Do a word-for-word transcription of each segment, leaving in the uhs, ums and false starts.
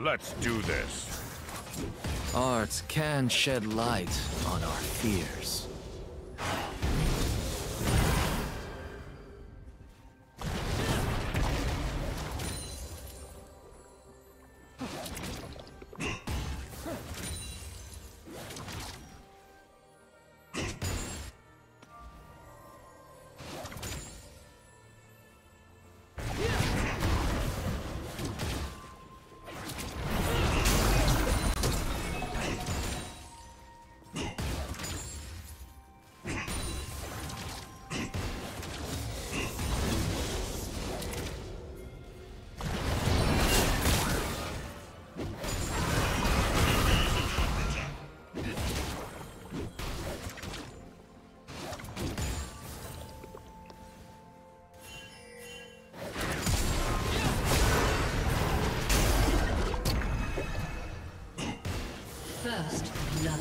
Let's do this. Arts can shed light on our fears. First blood.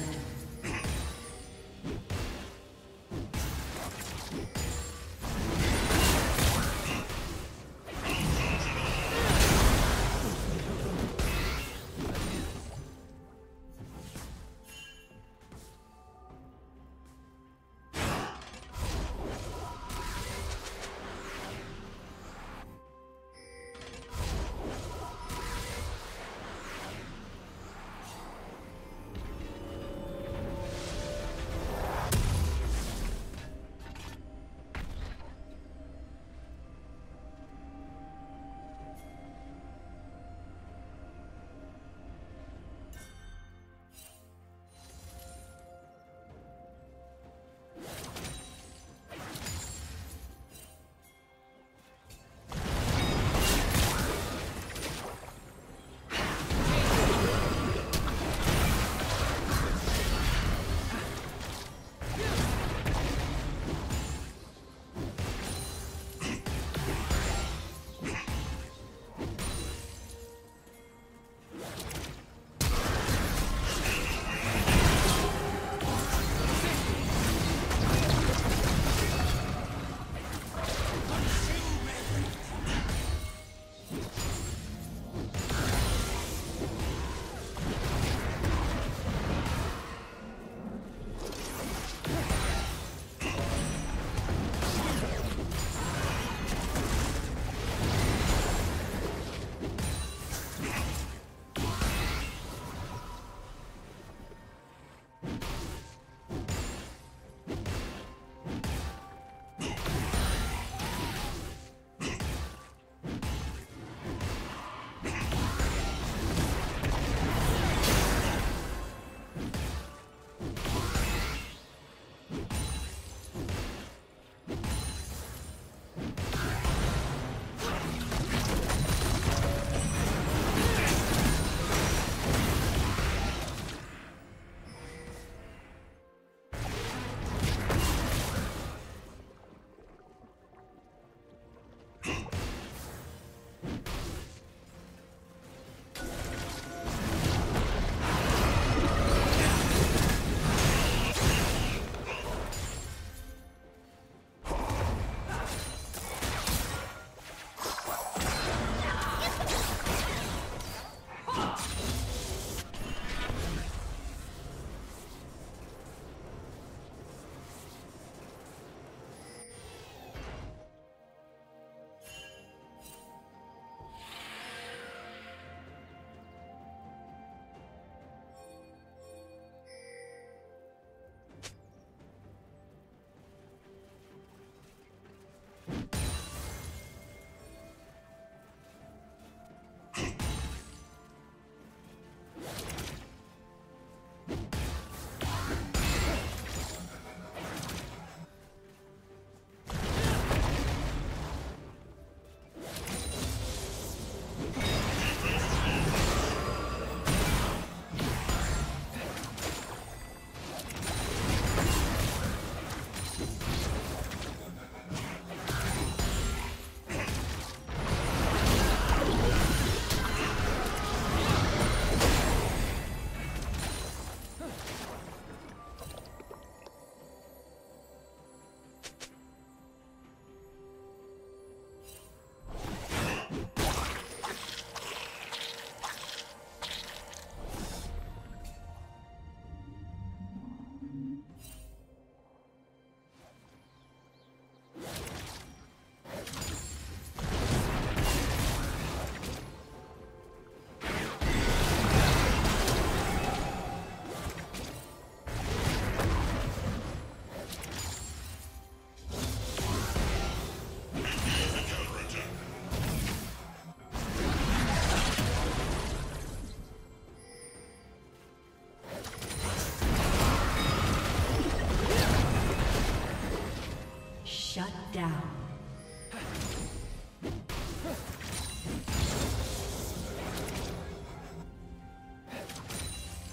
Shut down.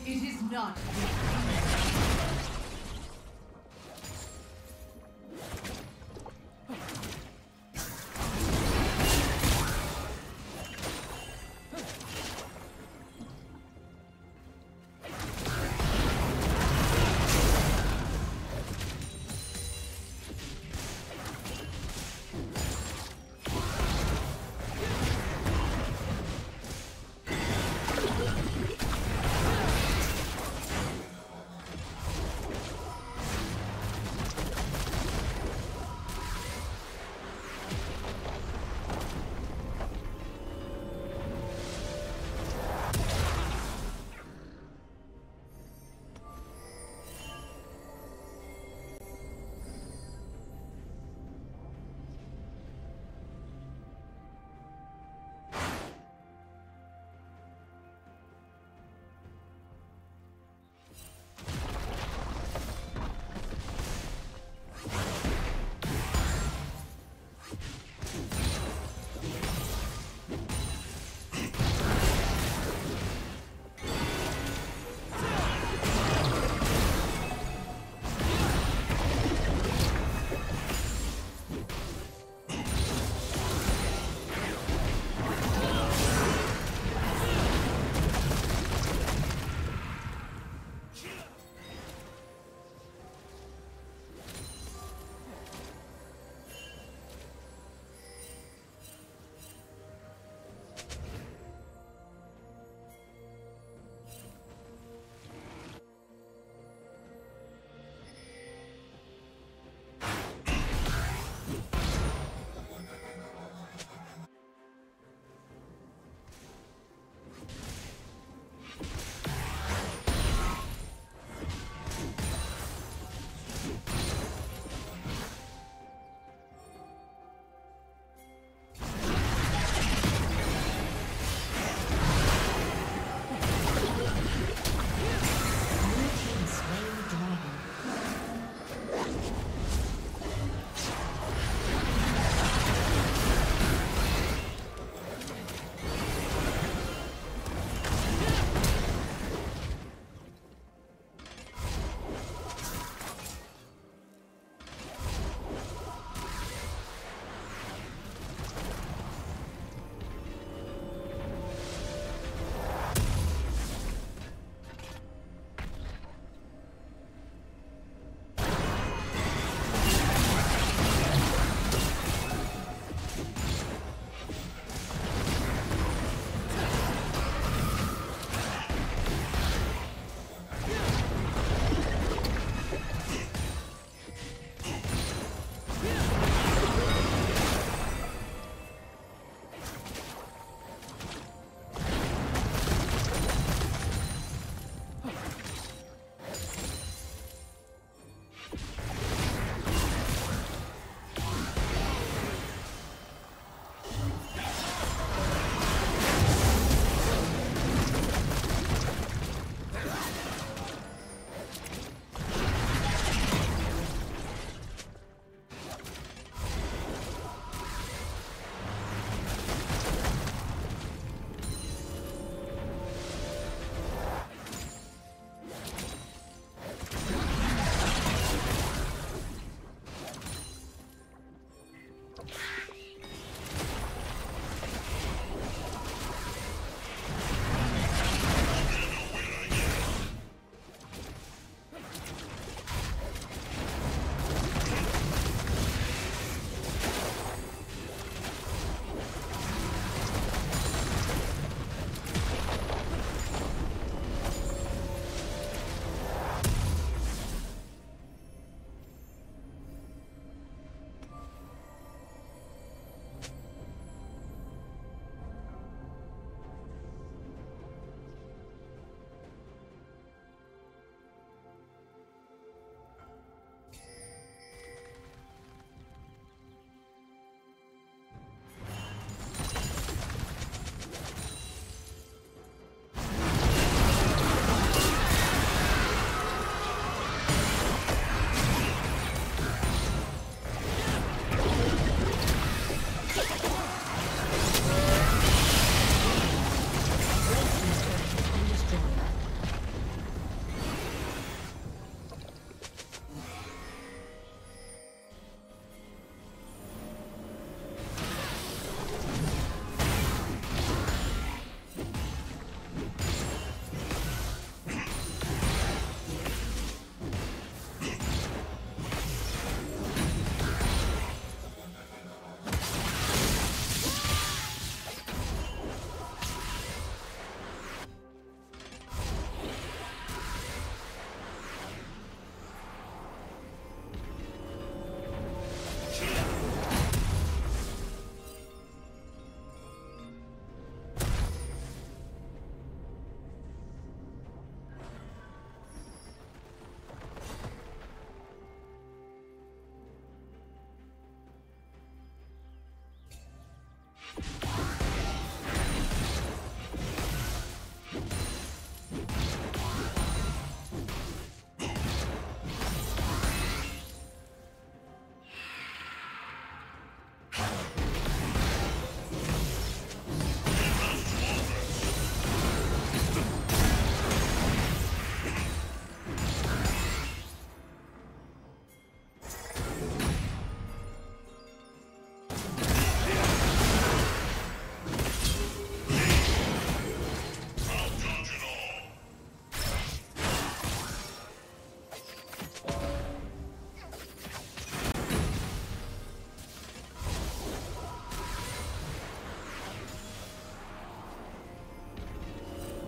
It is not.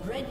Red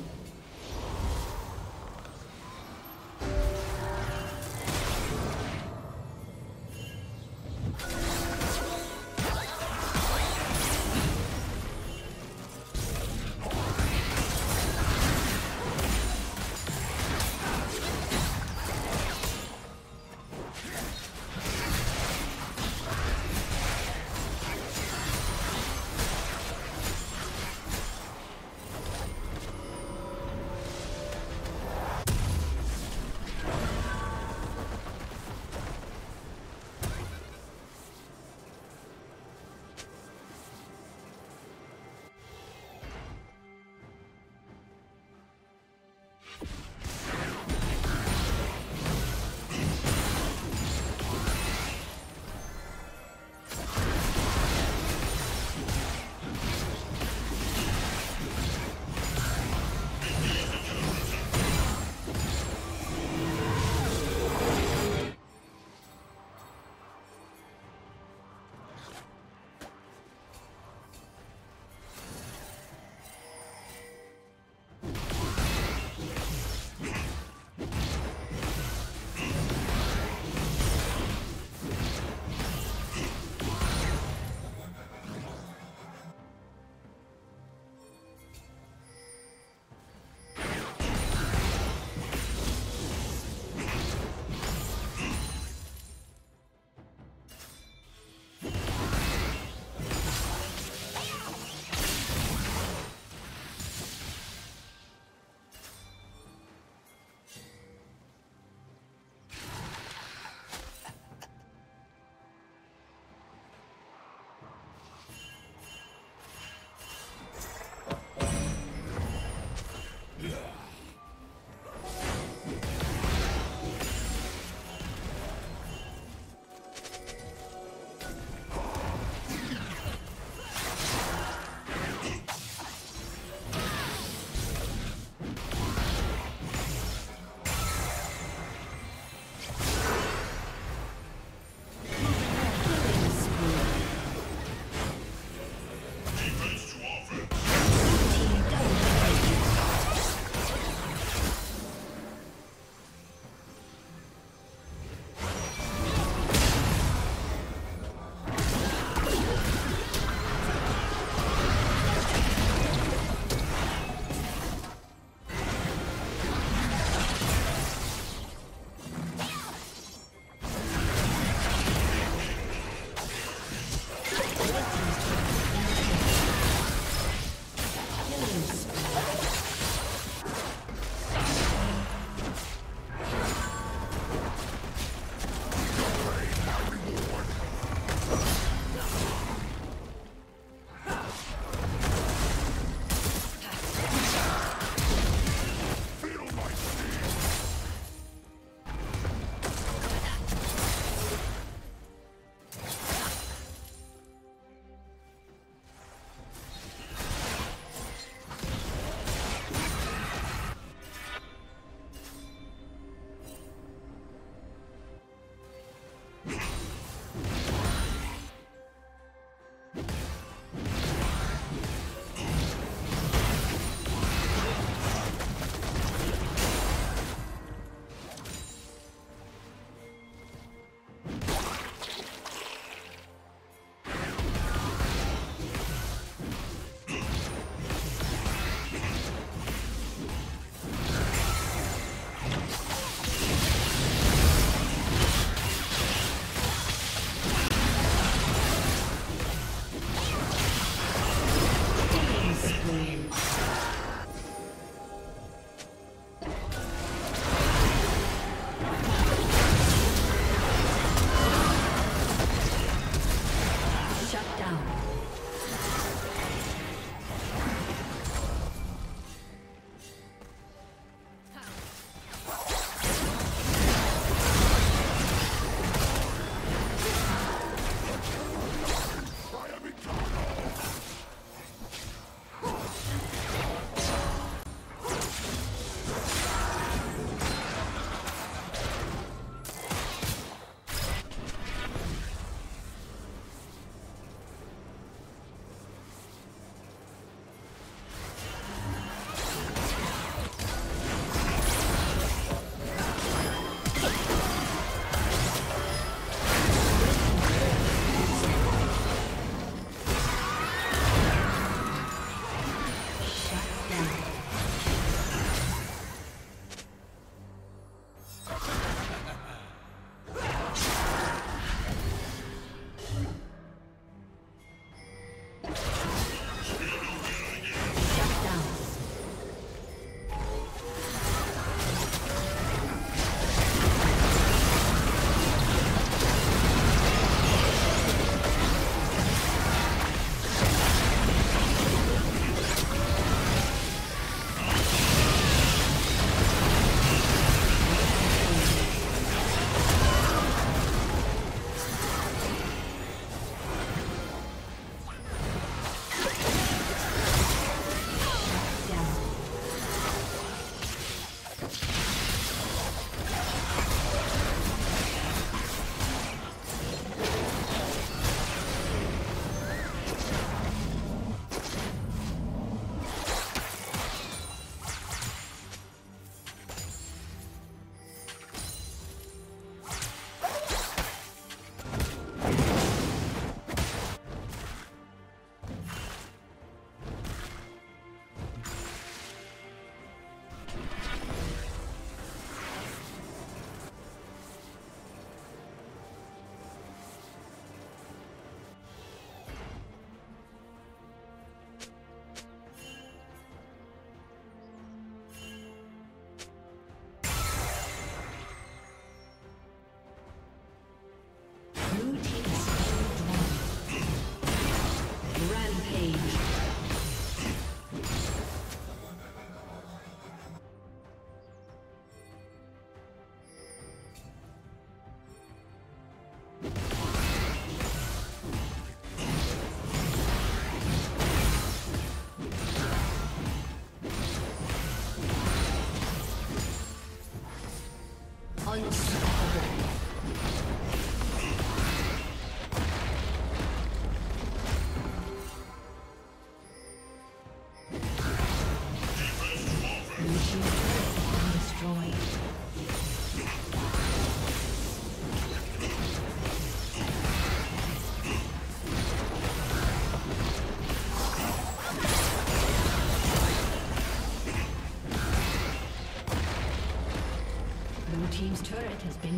Team's turret has been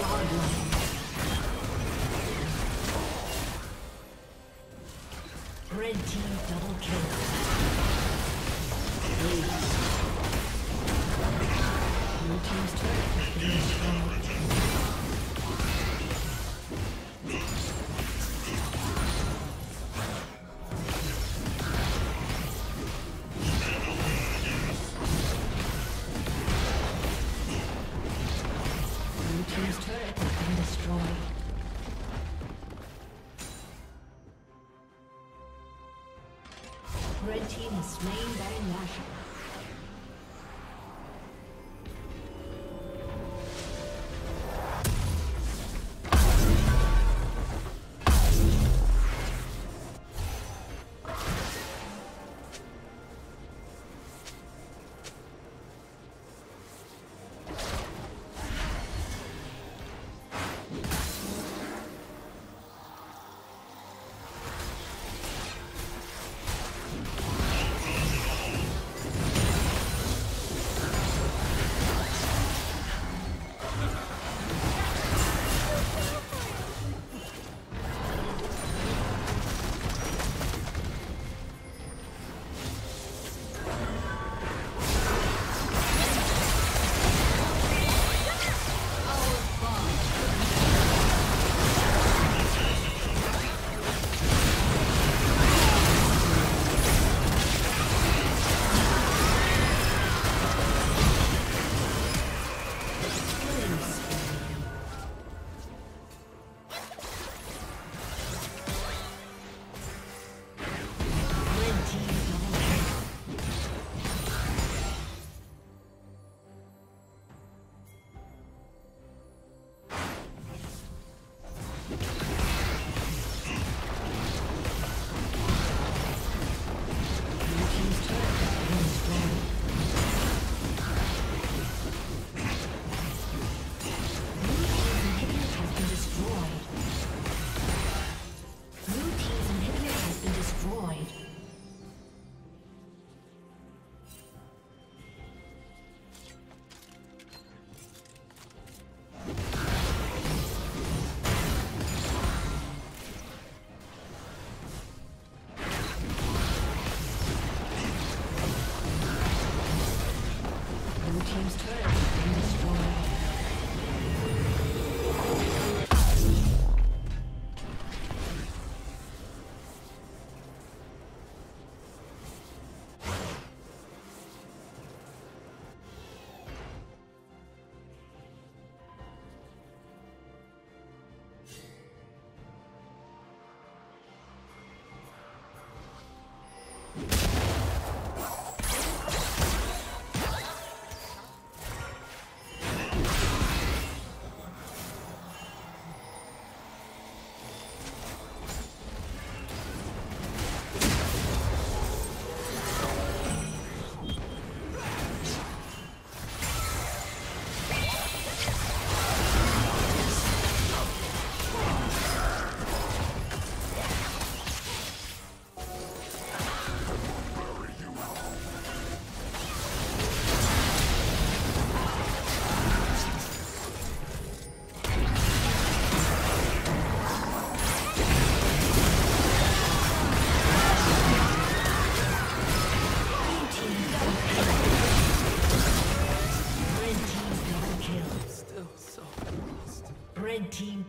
Godlike. Red team double kill. Blue team's turret has been destroyed. Blue team's turret has been destroyed. Red team is slain Baron Nashor.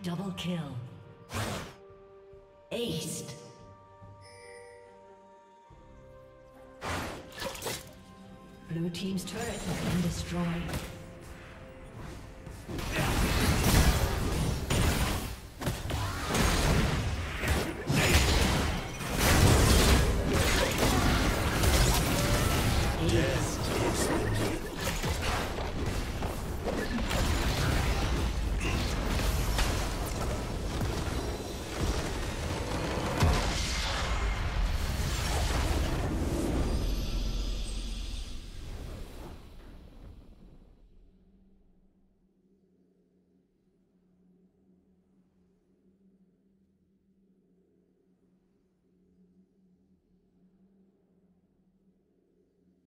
Double kill. Aced. Blue team's turret has been destroyed.